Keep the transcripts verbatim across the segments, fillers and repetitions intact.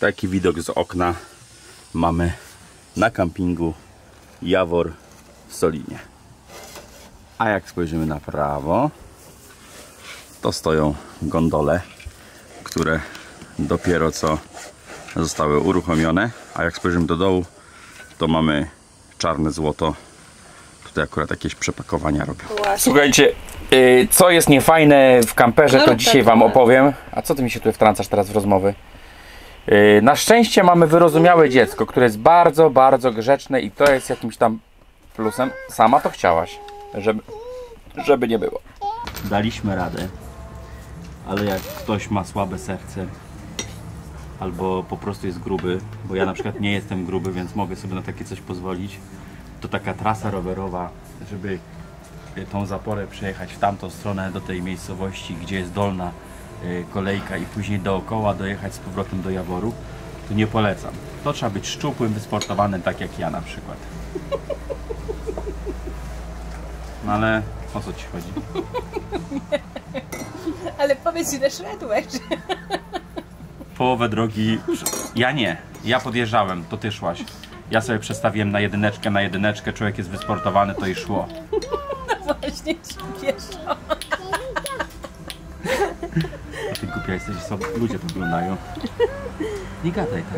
Taki widok z okna mamy na kampingu Jawor w Solinie. A jak spojrzymy na prawo, to stoją gondole, które dopiero co zostały uruchomione. A jak spojrzymy do dołu, to mamy czarne złoto. Tutaj akurat jakieś przepakowania robią. Słuchajcie, yy, co jest niefajne w kamperze, to dzisiaj wam opowiem. A co ty mi się tu wtrącasz teraz w rozmowy? Yy, na szczęście mamy wyrozumiałe dziecko, które jest bardzo, bardzo grzeczne i to jest jakimś tam plusem. Sama to chciałaś, żeby, żeby nie było. Daliśmy radę, ale jak ktoś ma słabe serce albo po prostu jest gruby, bo ja na przykład nie jestem gruby, więc mogę sobie na takie coś pozwolić, to taka trasa rowerowa, żeby tą zaporę przejechać w tamtą stronę do tej miejscowości, gdzie jest dolna kolejka i później dookoła dojechać z powrotem do Jaworu, to nie polecam. To trzeba być szczupłym, wysportowanym, tak jak ja na przykład. No ale o co ci chodzi? Ale powiedz, ile szedłeś. Połowę drogi... Ja nie. Ja podjeżdżałem, to ty szłaś. Ja sobie przestawiłem na jedyneczkę, na jedyneczkę. Człowiek jest wysportowany, to i szło. No właśnie, ci pieszo. Ty głupia jesteś, sobie ludzie to oglądają. Nie gadaj tak.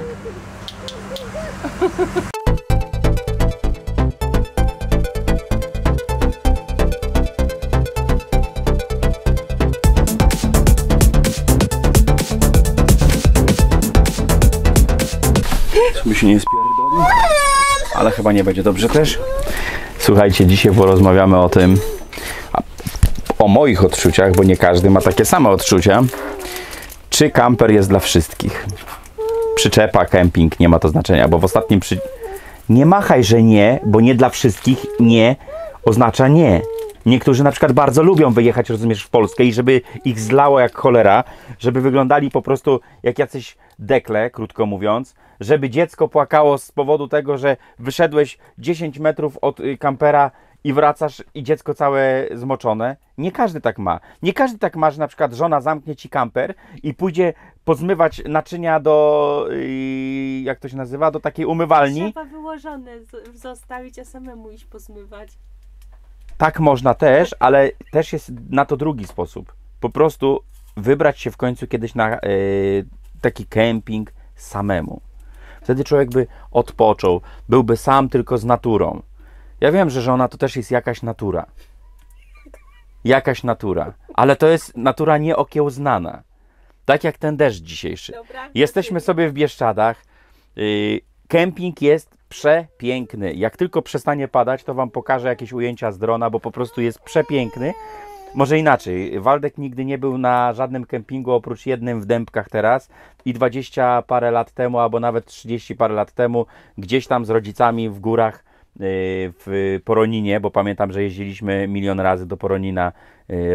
By się nie spierdolił, ale chyba nie będzie dobrze też. Słuchajcie, dzisiaj porozmawiamy o tym, o moich odczuciach, bo nie każdy ma takie same odczucia. Czy kamper jest dla wszystkich? Przyczepa, kemping, nie ma to znaczenia, bo w ostatnim przy... Nie machaj, że nie, bo nie dla wszystkich nie oznacza nie. Niektórzy na przykład bardzo lubią wyjechać, rozumiesz, w Polskę i żeby ich zlało jak cholera, żeby wyglądali po prostu jak jacyś dekle, krótko mówiąc, żeby dziecko płakało z powodu tego, że wyszedłeś dziesięć metrów od kampera i wracasz i dziecko całe zmoczone. Nie każdy tak ma. Nie każdy tak ma, że na przykład żona zamknie ci kamper i pójdzie pozmywać naczynia do, jak to się nazywa, do takiej umywalni. Trzeba było żonę zostawić, a samemu iść pozmywać. Tak można też, ale też jest na to drugi sposób. Po prostu wybrać się w końcu kiedyś na yy, taki kemping samemu. Wtedy człowiek by odpoczął, byłby sam tylko z naturą. Ja wiem, że żona to też jest jakaś natura. Jakaś natura. Ale to jest natura nieokiełznana. Tak jak ten deszcz dzisiejszy. Dobra. Jesteśmy sobie w Bieszczadach. Yy, kemping jest przepiękny. Jak tylko przestanie padać, to wam pokażę jakieś ujęcia z drona, bo po prostu jest przepiękny. Może inaczej, Waldek nigdy nie był na żadnym kempingu oprócz jednym w Dębkach teraz i dwadzieścia parę lat temu, albo nawet trzydzieści parę lat temu gdzieś tam z rodzicami w górach w Poroninie, bo pamiętam, że jeździliśmy milion razy do Poronina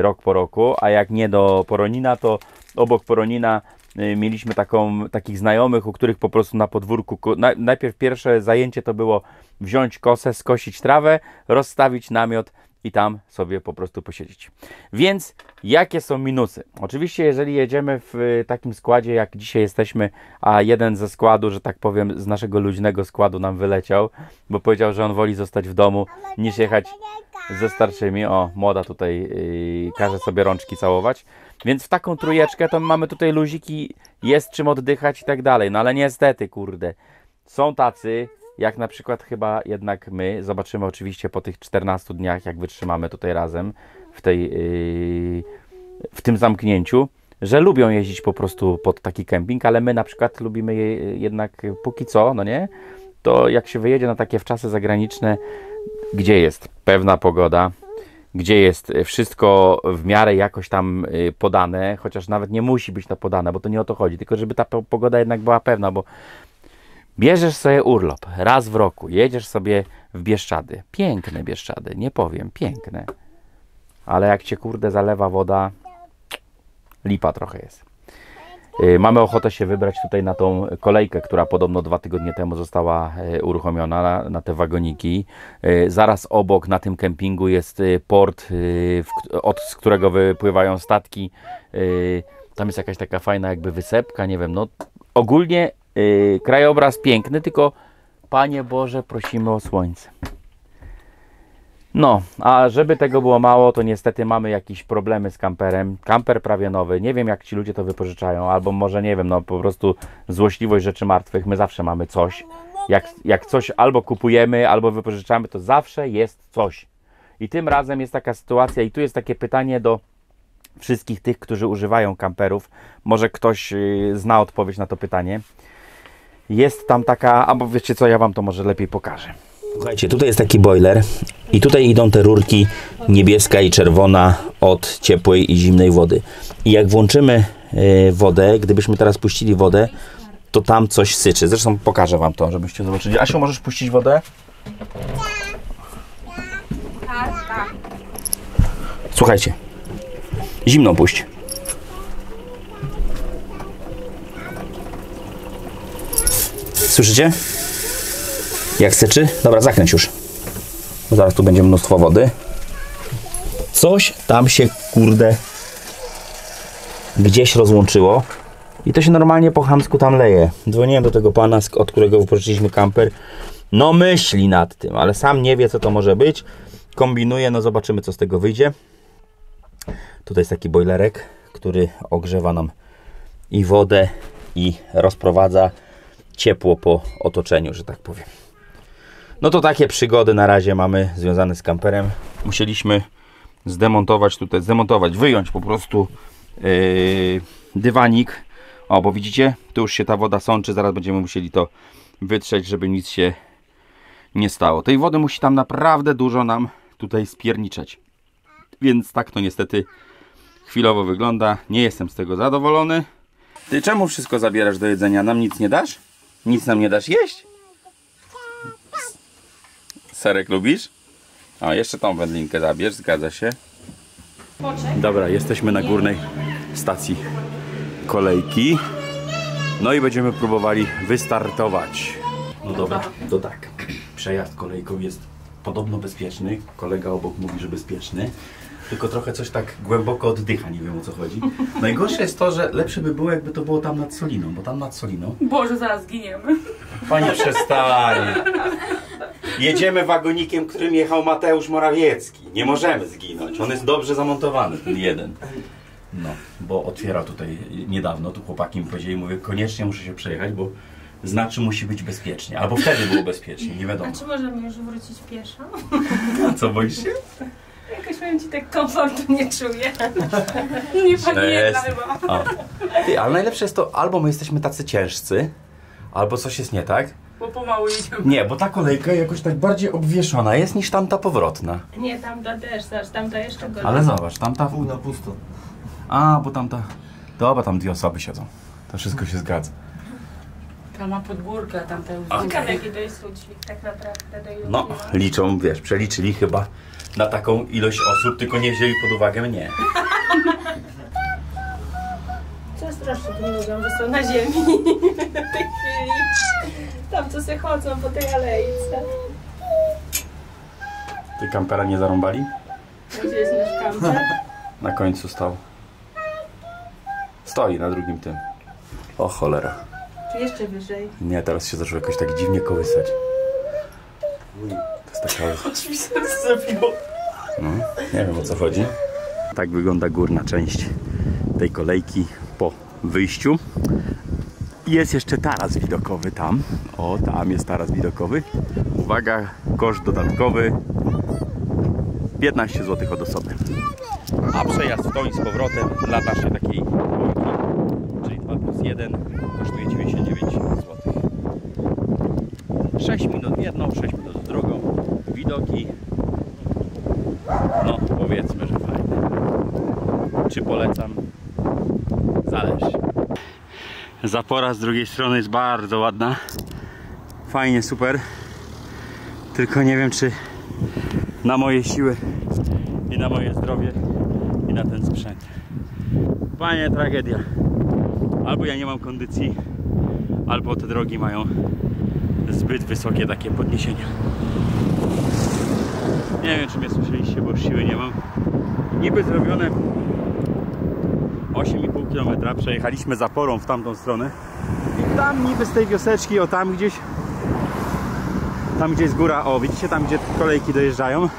rok po roku, a jak nie do Poronina, to obok Poronina mieliśmy taką, takich znajomych, u których po prostu na podwórku, na, najpierw pierwsze zajęcie to było wziąć kosę, skosić trawę, rozstawić namiot i tam sobie po prostu posiedzieć. Więc jakie są minusy? Oczywiście jeżeli jedziemy w takim składzie, jak dzisiaj jesteśmy, a jeden ze składu, że tak powiem, z naszego luźnego składu nam wyleciał, bo powiedział, że on woli zostać w domu, niż jechać ze starszymi. O, młoda tutaj yy, każe sobie rączki całować. Więc w taką trójeczkę to mamy tutaj luziki, jest czym oddychać i tak dalej. No ale niestety, kurde, są tacy... Jak na przykład chyba jednak my, zobaczymy oczywiście po tych czternastu dniach, jak wytrzymamy tutaj razem w, tej, yy, w tym zamknięciu, że lubią jeździć po prostu pod taki kemping, ale my na przykład lubimy je jednak póki co, no nie? To jak się wyjedzie na takie wczasy zagraniczne, gdzie jest pewna pogoda, gdzie jest wszystko w miarę jakoś tam podane, chociaż nawet nie musi być to podane, bo to nie o to chodzi, tylko żeby ta pogoda jednak była pewna, bo bierzesz sobie urlop raz w roku, jedziesz sobie w Bieszczady. Piękne Bieszczady, nie powiem, piękne. Ale jak cię kurde zalewa woda, lipa trochę jest. Yy, mamy ochotę się wybrać tutaj na tą kolejkę, która podobno dwa tygodnie temu została yy, uruchomiona, na, na te wagoniki. Yy, zaraz obok na tym kempingu jest yy, port, yy, w, od, z którego wypływają statki. Yy, tam jest jakaś taka fajna jakby wysepka, nie wiem, no ogólnie yy, krajobraz piękny, tylko Panie Boże, prosimy o słońce. No, a żeby tego było mało, to niestety mamy jakieś problemy z kamperem. Kamper prawie nowy. Nie wiem, jak ci ludzie to wypożyczają, albo może nie wiem, no po prostu złośliwość rzeczy martwych. My zawsze mamy coś. Jak, jak coś albo kupujemy, albo wypożyczamy, to zawsze jest coś. I tym razem jest taka sytuacja i tu jest takie pytanie do wszystkich tych, którzy używają kamperów. Może ktoś yy, zna odpowiedź na to pytanie. Jest tam taka, albo wiecie co, ja Wam to może lepiej pokażę. Słuchajcie, tutaj jest taki boiler i tutaj idą te rurki niebieska i czerwona od ciepłej i zimnej wody. I jak włączymy yy, wodę, gdybyśmy teraz puścili wodę, to tam coś syczy. Zresztą pokażę Wam to, żebyście zobaczyli. Asiu, możesz puścić wodę? Słuchajcie, zimną puść. Słyszycie? Jak syczy? Dobra, zakręć już. Zaraz tu będzie mnóstwo wody. Coś tam się, kurde, gdzieś rozłączyło. I to się normalnie po chamsku tam leje. Dzwoniłem do tego pana, od którego wypożyczyliśmy kamper. No myśli nad tym, ale sam nie wie, co to może być. Kombinuje, no zobaczymy, co z tego wyjdzie. Tutaj jest taki bojlerek, który ogrzewa nam i wodę, i rozprowadza ciepło po otoczeniu, że tak powiem. No to takie przygody na razie mamy związane z kamperem. Musieliśmy zdemontować tutaj, zdemontować, wyjąć po prostu yy, dywanik. O, bo widzicie, tu już się ta woda sączy, zaraz będziemy musieli to wytrzeć, żeby nic się nie stało. Tej wody musi tam naprawdę dużo nam tutaj spierniczeć. Więc tak to niestety chwilowo wygląda. Nie jestem z tego zadowolony. Ty czemu wszystko zabierasz do jedzenia? Nam nic nie dasz? Nic nam nie dasz jeść? Serek lubisz? O, jeszcze tą wędlinkę zabierz, zgadza się. Dobra, jesteśmy na górnej stacji kolejki. No i będziemy próbowali wystartować. No dobra, to tak. Przejazd kolejką jest podobno bezpieczny. Kolega obok mówi, że bezpieczny. Tylko trochę coś tak głęboko oddycha, nie wiem o co chodzi. Najgorsze jest to, że lepsze by było, jakby to było tam nad Soliną, bo tam nad Soliną... Boże, zaraz giniemy. Pani przestanie. Jedziemy wagonikiem, którym jechał Mateusz Morawiecki. Nie możemy zginąć. On jest dobrze zamontowany, ten jeden. No, bo otwiera tutaj niedawno, tu chłopaki mi powiedzieli, mówię, koniecznie muszę się przejechać, bo znaczy musi być bezpiecznie. Albo wtedy było bezpiecznie, nie wiadomo. A czy możemy już wrócić pieszo? A co, boisz się? Jakoś powiem ci, tak komfortu nie czuję. Nie pamiętam chyba. Ty, ale najlepsze jest to, albo my jesteśmy tacy ciężcy, albo coś jest nie tak. Bo pomału idziemy. Nie, bo ta kolejka jakoś tak bardziej obwieszona jest niż tamta powrotna. Nie, tamta też, zobacz, tamta jeszcze gorzej. Ale zobacz, tamta pół na pusto. A, bo tamta... Dobra, tam dwie osoby siedzą. To wszystko się zgadza. Tam ma podgórkę, tam te Ciekawe, jaki to jest licznik tak naprawdę do jutra. No, liczą, wiesz, przeliczyli chyba na taką ilość osób, tylko nie wzięli pod uwagę mnie. Co strasznie tu mówią, że są na ziemi w tej chwili. Tam co się chodzą po tej alejce. Ty kampera nie zarąbali? Gdzie jest nasz kamper? Na końcu stał. Stoi na drugim tym. O cholera. Czy jeszcze wyżej? Nie, teraz się zaczął jakoś tak dziwnie kołysać. To jest taka... Aż mi serce zabiło. No, nie wiem o co chodzi. Tak wygląda górna część tej kolejki po wyjściu. Jest jeszcze taras widokowy tam. O, tam jest taras widokowy. Uwaga, koszt dodatkowy. piętnaście złotych od osoby. A przejazd w tą i z powrotem dla naszej takiej dwójki, czyli dwa plus jeden, kosztuje dziewięćdziesiąt dziewięć złotych. sześć minut jedną, sześć minut drugą. Widoki, no powiedzmy, że fajne. Czy polecam? Zależy. Zapora z drugiej strony jest bardzo ładna. Fajnie, super. Tylko nie wiem, czy na moje siły i na moje zdrowie i na ten sprzęt. Panie, tragedia. Albo ja nie mam kondycji, albo te drogi mają zbyt wysokie takie podniesienia. Nie wiem, czy mnie słyszeliście, bo już siły nie mam. Niby zrobione osiem i pół kilometra. Przejechaliśmy zaporą w tamtą stronę. I tam niby z tej wioseczki, o tam gdzieś, tam gdzie jest góra, o widzicie tam gdzie kolejki dojeżdżają,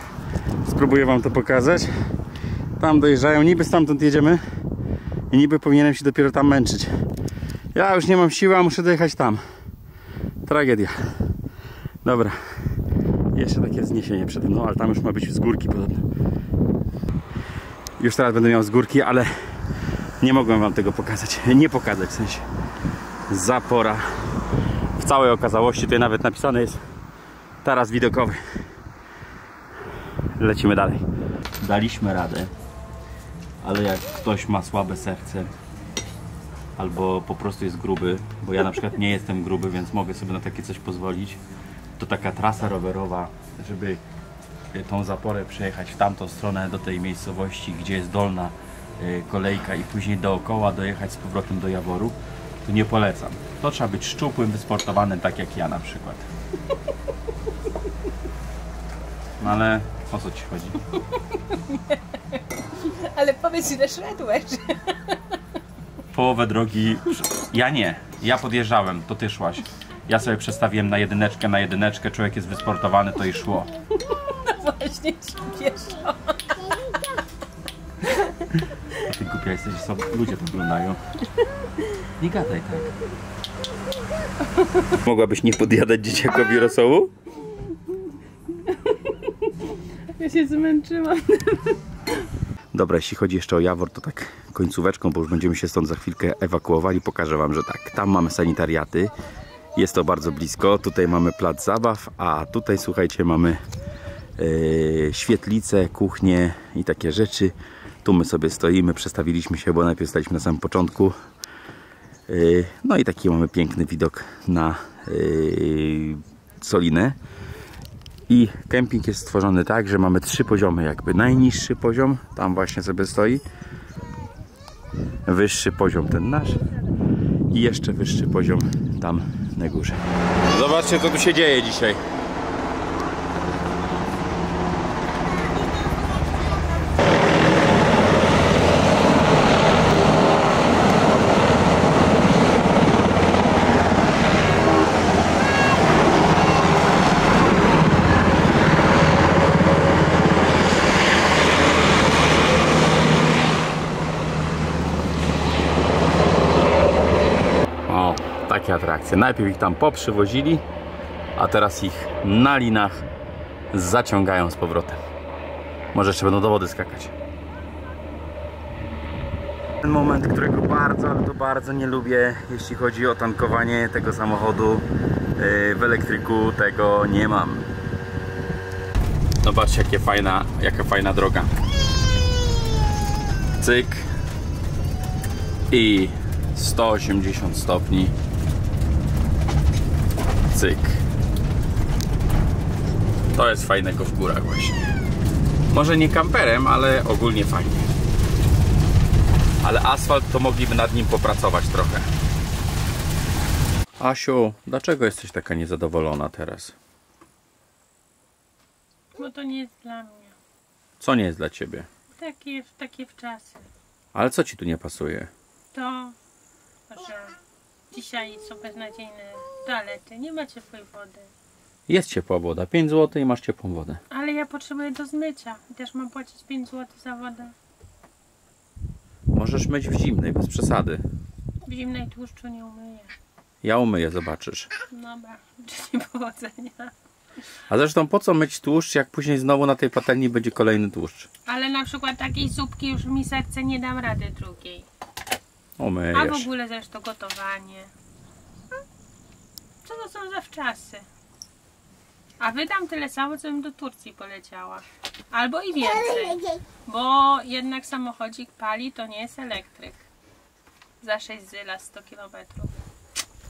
spróbuję wam to pokazać. Tam dojeżdżają, niby stamtąd jedziemy i niby powinienem się dopiero tam męczyć. Ja już nie mam siły, a muszę dojechać tam. Tragedia. Dobra, jeszcze takie wzniesienie przede mną, ale tam już ma być z górki podobno. Już teraz będę miał z górki, ale nie mogłem wam tego pokazać, nie pokazać w sensie. Zapora w całej okazałości, tutaj nawet napisane jest taras widokowy. Lecimy dalej. Daliśmy radę, ale jak ktoś ma słabe serce albo po prostu jest gruby, bo ja na przykład nie jestem gruby, więc mogę sobie na takie coś pozwolić, to taka trasa rowerowa, żeby tą zaporę przejechać w tamtą stronę do tej miejscowości, gdzie jest dolna kolejka i później dookoła dojechać z powrotem do Jaworu, to nie polecam. To trzeba być szczupłym, wysportowanym, tak jak ja na przykład. No ale o co ci chodzi? Ale powiedz, ile szedłeś. Połowę drogi... Ja nie. Ja podjeżdżałem, to ty szłaś. Ja sobie przestawiłem na jedyneczkę, na jedyneczkę. Człowiek jest wysportowany, to i szło. No właśnie, ci pieszo. Ty głupia jesteś, sobie ludzie to oglądają. Nie gadaj tak. Mogłabyś nie podjadać dzieciakowi rosołu? Ja się zmęczyłam. Dobra, jeśli chodzi jeszcze o Jawor, to tak końcóweczką, bo już będziemy się stąd za chwilkę ewakuowali. Pokażę wam, że tak, tam mamy sanitariaty. Jest to bardzo blisko. Tutaj mamy plac zabaw, a tutaj, słuchajcie, mamy yy, świetlice, kuchnie i takie rzeczy. Tu my sobie stoimy, przestawiliśmy się, bo najpierw staliśmy na samym początku. Yy, no i taki mamy piękny widok na yy, Solinę. I kemping jest stworzony tak, że mamy trzy poziomy jakby. Najniższy poziom, tam właśnie sobie stoi. Wyższy poziom, ten nasz. I jeszcze wyższy poziom tam na górze. Zobaczcie, co tu się dzieje dzisiaj. Atrakcje. Najpierw ich tam poprzywozili, a teraz ich na linach zaciągają z powrotem. Może jeszcze będą do wody skakać. Ten moment, którego bardzo, ale to bardzo nie lubię, jeśli chodzi o tankowanie tego samochodu w elektryku, tego nie mam. Zobaczcie, jakie fajna, jaka fajna droga. Cyk i sto osiemdziesiąt stopni. Cyk. To jest fajnego w górach właśnie. Może nie kamperem, ale ogólnie fajnie. Ale asfalt to mogliby nad nim popracować trochę. Asiu, dlaczego jesteś taka niezadowolona teraz? Bo to nie jest dla mnie. Co nie jest dla ciebie? Takie, takie wczasy. Ale co ci tu nie pasuje? To, że dzisiaj są beznadziejne toalety, nie ma ciepłej wody. Jest ciepła woda, pięć złotych i masz ciepłą wodę. Ale ja potrzebuję do zmycia i też mam płacić pięć złotych za wodę. Możesz myć w zimnej, bez przesady. W zimnej tłuszczu nie umyję. Ja umyję, zobaczysz. Dobra, życzę powodzenia. A zresztą po co myć tłuszcz, jak później znowu na tej patelni będzie kolejny tłuszcz? Ale na przykład takiej zupki już w miseczce nie dam rady drugiej. Umyjesz. A w ogóle zresztą gotowanie. Co to są za wczasy? A wydam tyle samo, co bym do Turcji poleciała. Albo i więcej. Bo jednak samochodzik pali, to nie jest elektryk. Za sześć zyla sto kilometrów.